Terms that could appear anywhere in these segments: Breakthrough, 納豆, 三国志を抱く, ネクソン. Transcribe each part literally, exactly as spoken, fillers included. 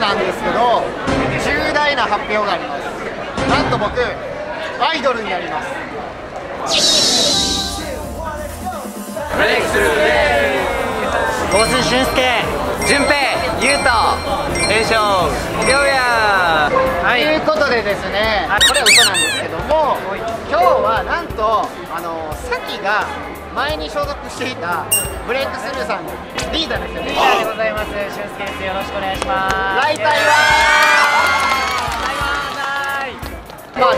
なんですけど、重大な発表があります。なんと僕アイドルになります。ブレイクスルーでーす。俊介、順平、優斗、炎章、りょうや、はい、ということでですね、これは嘘なんですけども、今日はなんとあのさきが前に所属していたブレイクスルーさんのリーダーですよね。リーダーでございます、俊介です。よろしくお願いします。在台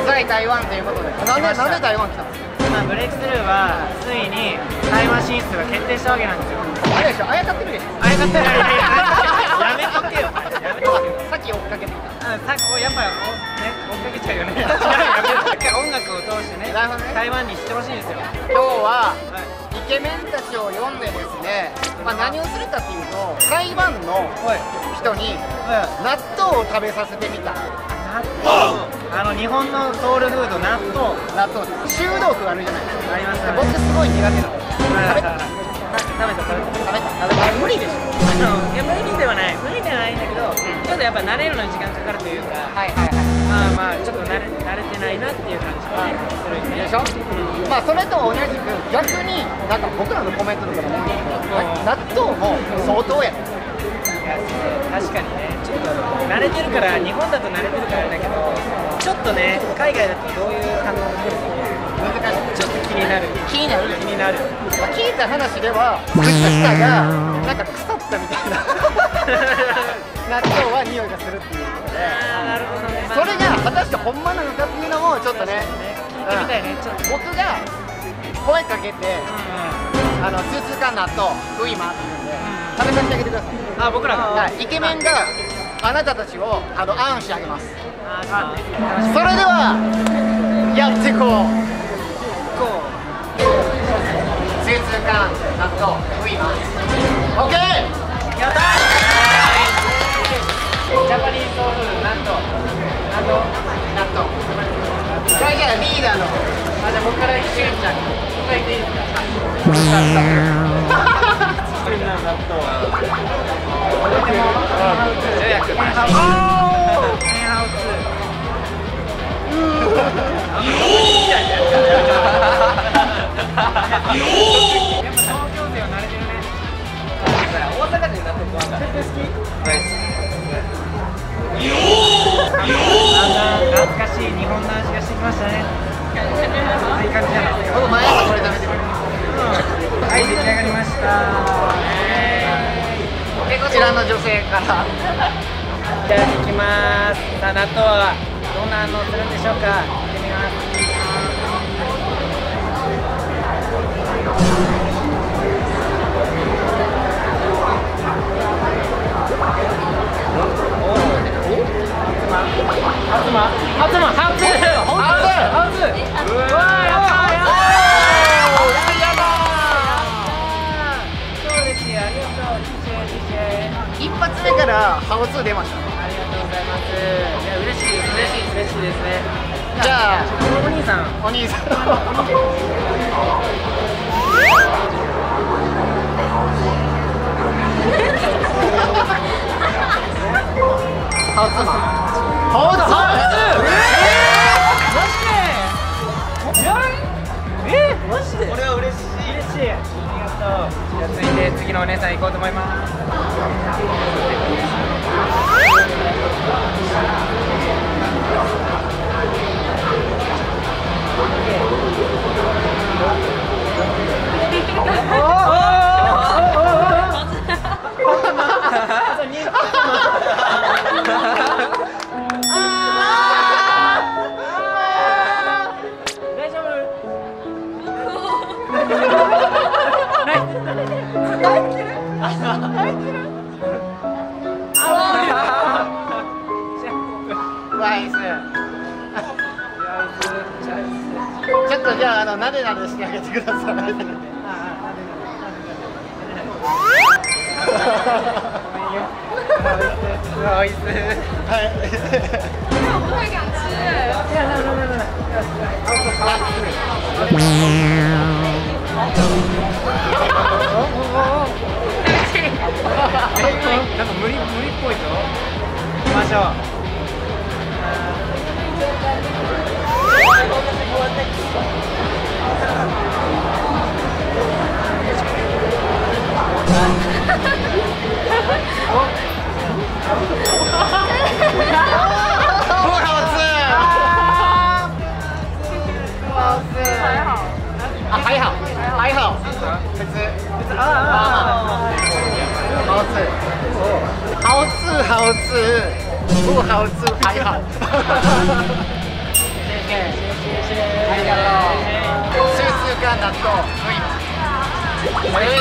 湾、在台湾ということで、なんで台湾来たんですか？今ブレイクスルーはついに台湾進出が決定したわけなんですよ。あれでしょ、あやかってるでしょ。あやかってる、やめとけよ、やめとけよ。さっき追っかけていた。うん、さっきやっぱね、追っかけちゃうよね。音楽を通してね、台湾に知ってほしいんですよ。今日はイケメンたちを呼んでですね、まあ何をするかっていうと、台湾の人に納豆を食べさせてみた。納豆、あの日本のソウルフード、納豆、納豆です。臭豆腐あるじゃないですか。あります。僕すごい苦手なの。食べた食べた食べた食べた食べた。無理でしょ。いや、無理ではない、無理ではないんだけど、ちょっとやっぱ慣れるのに時間かかるというか、はいはいはい、まあまあちょっと慣れ慣れてないなっていう感じがねするでしょ。まあそれと同じく逆になんか僕らのコメントとかも納豆も相当や。いや、確かにね、ちょっと慣れてるから、日本だと慣れてるからだけど、ちょっとね海外だとどういう反応が来るか難しい。ちょっと気になる、気になる、気になる。聞いた話では、靴下がなんか腐ったみたいな納豆は匂いがするっていうことで、それが果たしてほんまなのかっていうのもちょっとね、聞いてみたいね。ちょっと僕が声かけて、あのスーツ缶納豆ウイマっていうんで食べさせてあげてください。あ、僕らがイケメンがあなたたちをあのアンしてあげます。それではやっていこう。スーツ缶納豆食います。オッケー。やったー。ジャパニーズソウルフード納豆、納豆、納豆。これからリーダーの、あ、じゃあ僕から一瞬じゃん。僕からいっていいですか？はい。みんな納豆。とてもハウツ。予約。あー。ハウツ。うー。やっぱ東京勢は慣れてるね。大阪人になってるとは思う。だんだん懐かしい日本の味がしてきましたね。いい感じじゃないですか。この前朝これ食べてくれました。はい、出来上がりました。で、こちらの女性からいただきます。さあ、納豆はどんな反応するんでしょうか。行ってみます。一発目からハオツー出ました。ありがとうございます。いや、嬉しいです、嬉しい、嬉しいですね。じゃあ、お兄さん、お兄さん。ハオツーマン。ハオツー。マジで。え、マジで。これは嬉しい。嬉しい。ありがとう。じゃあ、続いて、次のお姉さん行こうと思います。ちょっとじゃあ、あのなでなでしてあげてください。なでなで。おいしい。はい。なんか無理無理っぽいぞ。しょう。不好吃。不好吃。还好。啊，还好，还好。可是，可是啊，好吃。好吃好吃，不好吃还好。谢谢谢谢，ありがとう。スースーが納豆。はい。はい。はい。はい。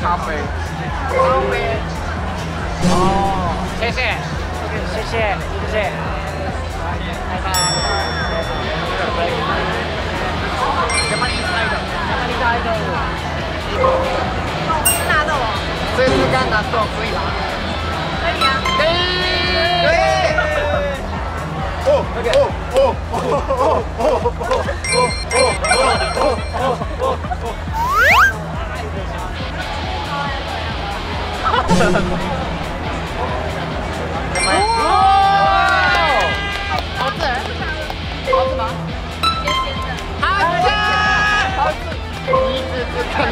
咖啡，咖啡。哦，谢谢，谢谢，谢谢，拜拜。ジャパニーズアイドル、ジャパニーズアイドル。是纳豆哦。这是干纳豆，可以吗？可以啊。可以。哦哦哦哦哦哦哦哦哦。おお、美味しい。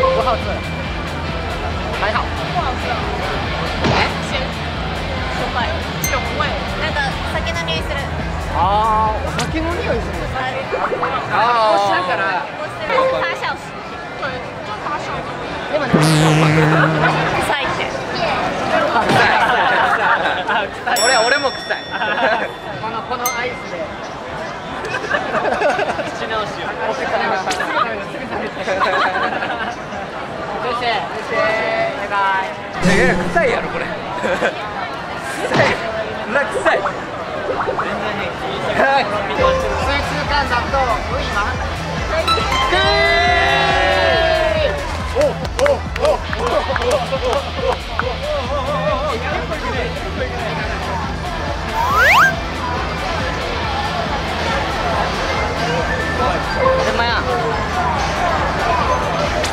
不好吃，还好。不好吃哦。哎，咸，しょっぱい。しょっぱい。なんか酒の匂いする。ああ、お酒の匂いする。ああ。こうしたから。こうしたら。发酵。对，就发酵。でもね。臭いって。臭い。臭い。俺俺も臭い。このこのアイスで。口直しよ。お口直し。先生、先生、バイバイ。臭いやろこれ。臭い、裏臭い。全然ね。水中観察とウイマン。おおおおお。でもや。味味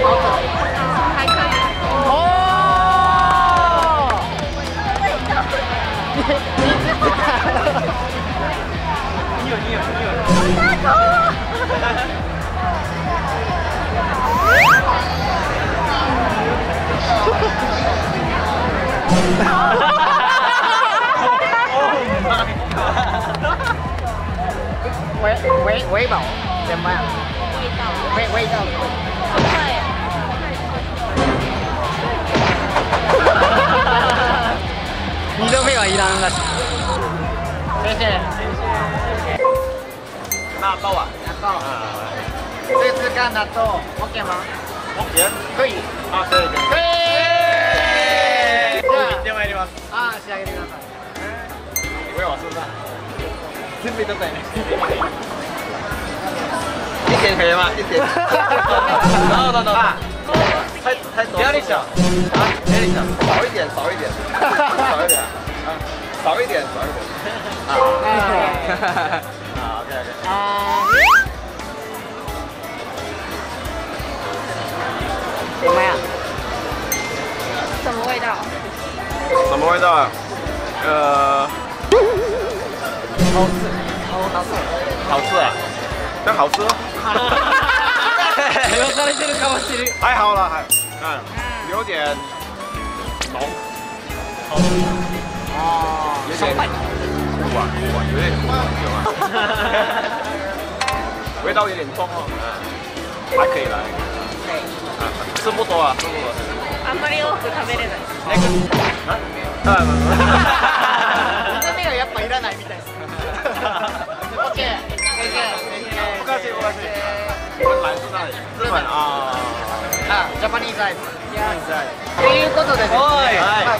道怎么样？味道味味道。二度目はいらんらしい。谢谢谢谢。那包啊？那包。这次干的多 OK 吗 ？OK。可以。啊，可以。可以。話してあげてください。俺はそうだ。全部いとったよね。一点増えま、一点。ああ、どうどう。太太多。压力小。啊，压力小。少一点，少一点，少一点，啊，少一点，少一点。啊，好，OK OK。啊。怎么样？什么味道？什么味道？呃，好吃，好吃，好吃啊！真好吃。流されてるかもしれない。还好了，还，嗯，有点浓。哦，有点苦啊，苦啊，有点苦啊。味道有点重哦，还可以啦。吃不多啊，吃不多。あんまり多く食べれない。ああ。骨がやっぱいらないみたいです。おけ。おかしいおかしい。ライスだ。日本ああ。あ、ジャパニーズライス。ということでですね。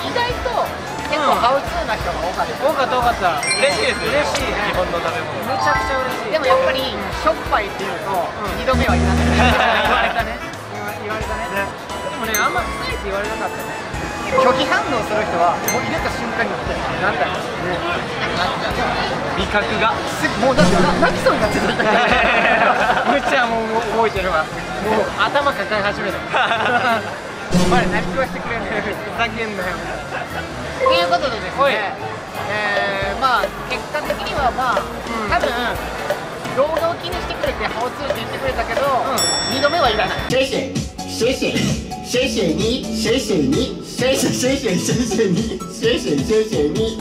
意外と結構ハウツーな人が多かった。多かった多かった。嬉しいです。嬉しい。日本の食べ物。めちゃくちゃ嬉しい。でもやっぱりしょっぱいっていうと二度目はいらない。言われたね。言われたね。でもね、あんま臭いって言われなかったね。拒否反応する人はもう入れた瞬間になんだろうね。味覚がもうだって泣きそうになっちゃった。むちゃもう覚えてるわ。もう頭抱え始めた。お前何食わしてくれんのよ、ふざけんなよ。ということでですね、えー、まあ結果的にはまあ多分労働を気にしてくれてハオツーって言ってくれたけど、うん、にどめはいらない。シェイシェイシェイシェイ谢谢你，谢谢你，谢谢谢谢谢谢你，谢谢谢谢你。